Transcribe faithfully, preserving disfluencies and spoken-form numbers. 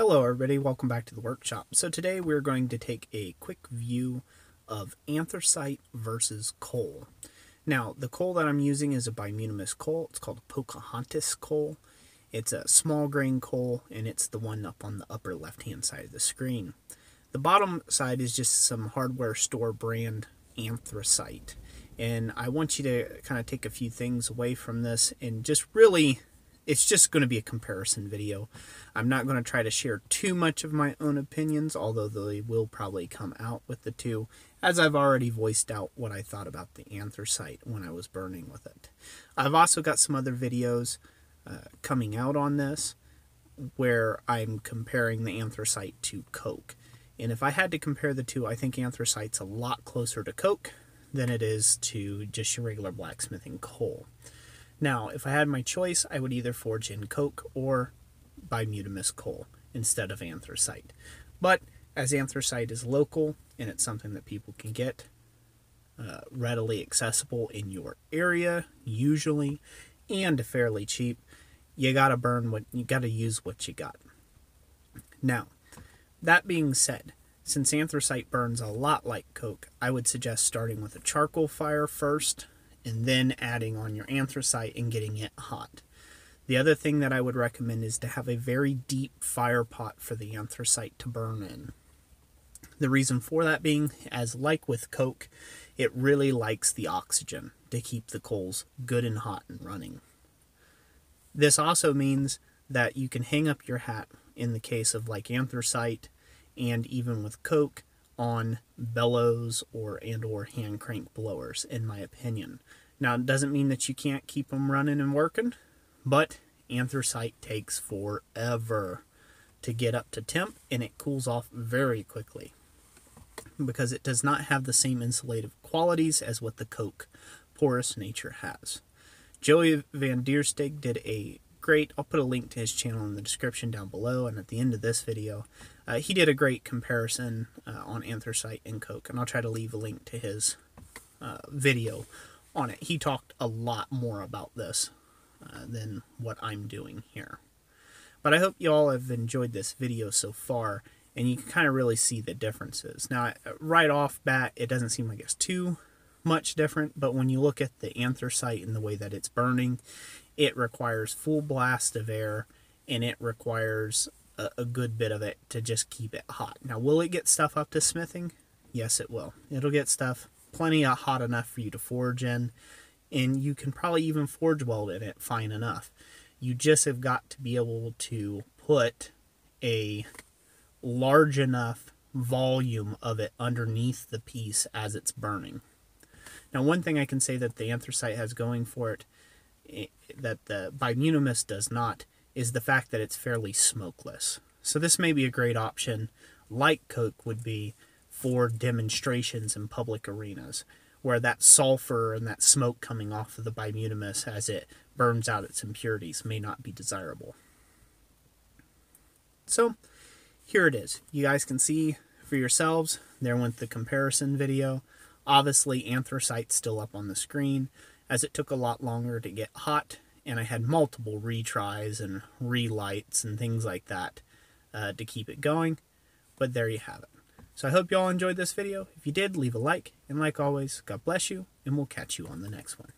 Hello everybody, welcome back to the workshop. So today we're going to take a quick view of anthracite versus coal. Now the coal that I'm using is a bituminous coal. It's called Pocahontas coal. It's a small grain coal and it's the one up on the upper left hand side of the screen. The bottom side is just some hardware store brand anthracite. And I want you to kind of take a few things away from this and just really it's just going to be a comparison video. I'm not going to try to share too much of my own opinions, although they will probably come out with the two, as I've already voiced out what I thought about the anthracite when I was burning with it. I've also got some other videos uh, coming out on this where I'm comparing the anthracite to coke. And if I had to compare the two, I think anthracite's a lot closer to coke than it is to just your regular blacksmithing coal. Now, if I had my choice, I would either forge in coke or bituminous coal instead of anthracite. But as anthracite is local and it's something that people can get uh, readily accessible in your area, usually, and fairly cheap, you gotta burn what you gotta use what you got. Now, that being said, since anthracite burns a lot like coke, I would suggest starting with a charcoal fire first, and then adding on your anthracite and getting it hot. The other thing that I would recommend is to have a very deep fire pot for the anthracite to burn in. The reason for that being, as like with coke, it really likes the oxygen to keep the coals good and hot and running. This also means that you can hang up your hat in the case of like anthracite and even with coke on bellows or and or hand crank blowers, in my opinion. Now, it doesn't mean that you can't keep them running and working, but anthracite takes forever to get up to temp, and it cools off very quickly because it does not have the same insulative qualities as what the coke porous nature has. Joey Van Der Steeg did a great, I'll put a link to his channel in the description down below and at the end of this video. Uh, he did a great comparison uh, on anthracite and coke, and I'll try to leave a link to his uh, video on it. He talked a lot more about this uh, than what I'm doing here. But I hope you all have enjoyed this video so far, and you can kind of really see the differences. Now, right off bat, it doesn't seem like it's too much different, but when you look at the anthracite and the way that it's burning, it requires full blast of air, and it requires a, a good bit of it to just keep it hot. Now, will it get stuff up to smithing? Yes, it will. It'll get stuff plenty of hot enough for you to forge in, and you can probably even forge weld in it fine enough. You just have got to be able to put a large enough volume of it underneath the piece as it's burning. Now, one thing I can say that the anthracite has going for it that the bituminous does not is the fact that it's fairly smokeless. So this may be a great option, like coke would be, for demonstrations in public arenas, where that sulfur and that smoke coming off of the bituminous as it burns out its impurities may not be desirable. So here it is. You guys can see for yourselves. There went the comparison video. Obviously, anthracite's still up on the screen, as it took a lot longer to get hot, and I had multiple retries and relights and things like that uh, to keep it going. But there you have it. So I hope you all enjoyed this video. If you did, leave a like, and like always, God bless you, and we'll catch you on the next one.